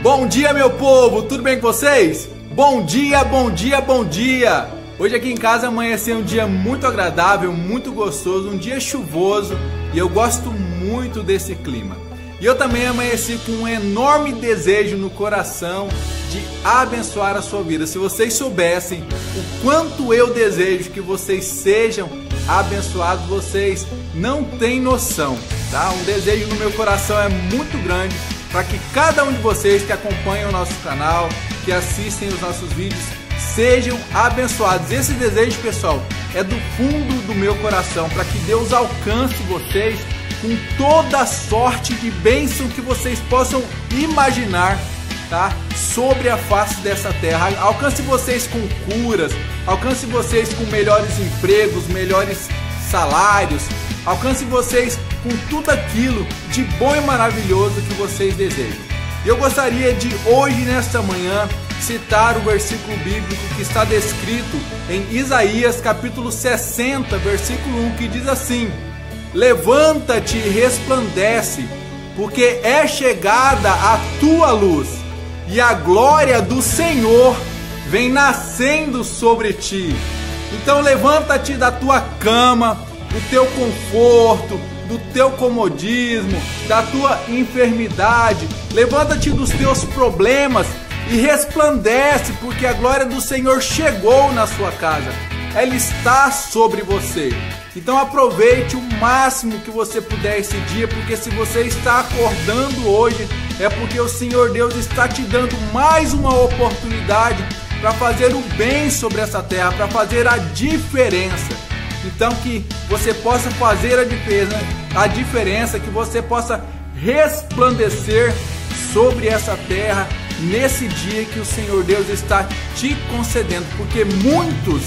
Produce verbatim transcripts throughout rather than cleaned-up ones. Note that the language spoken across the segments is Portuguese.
Bom dia, meu povo, tudo bem com vocês? Bom dia, bom dia, bom dia! Hoje aqui em casa amanheceu um dia muito agradável, muito gostoso, um dia chuvoso e eu gosto muito desse clima. E eu também amanheci com um enorme desejo no coração de abençoar a sua vida. Se vocês soubessem o quanto eu desejo que vocês sejam abençoados, vocês não têm noção, tá? Um desejo no meu coração é muito grande para que cada um de vocês que acompanham o nosso canal, que assistem os nossos vídeos, sejam abençoados. Esse desejo, pessoal, é do fundo do meu coração, para que Deus alcance vocês com toda a sorte de bênção que vocês possam imaginar, tá? Sobre a face dessa terra. Alcance vocês com curas, alcance vocês com melhores empregos, melhores salários, alcance vocês com tudo aquilo de bom e maravilhoso que vocês desejam. Eu gostaria de hoje, nesta manhã, citar o versículo bíblico que está descrito em Isaías capítulo sessenta, versículo um, que diz assim: levanta-te e resplandece, porque é chegada a tua luz, e a glória do Senhor vem nascendo sobre ti. Então levanta-te da tua cama, do teu conforto, do teu comodismo, da tua enfermidade, levanta-te dos teus problemas e resplandece, porque a glória do Senhor chegou na sua casa, ela está sobre você. Então aproveite o máximo que você puder esse dia, porque se você está acordando hoje, é porque o Senhor Deus está te dando mais uma oportunidade para fazer o bem sobre essa terra, para fazer a diferença. Então que você possa fazer a diferença, a diferença, que você possa resplandecer sobre essa terra nesse dia que o Senhor Deus está te concedendo, porque muitos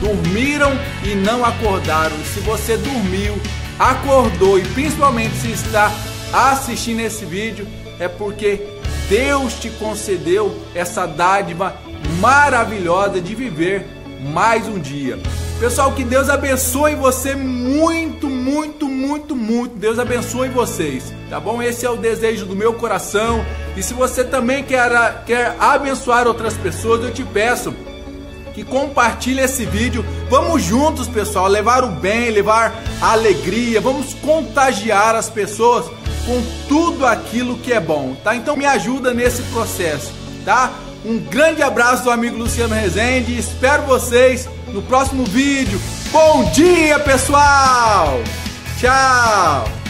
dormiram e não acordaram. Se você dormiu, acordou e principalmente se está assistindo esse vídeo, é porque Deus te concedeu essa dádiva maravilhosa de viver mais um dia. Pessoal, que Deus abençoe você muito, muito, muito, muito. Deus abençoe vocês, tá bom? Esse é o desejo do meu coração. E se você também quer, quer abençoar outras pessoas, eu te peço que compartilhe esse vídeo. Vamos juntos, pessoal, levar o bem, levar a alegria. Vamos contagiar as pessoas com tudo aquilo que é bom, tá? Então me ajuda nesse processo, tá? Um grande abraço do amigo Luciano Rezende. Espero vocês no próximo vídeo. Bom dia, pessoal! Tchau!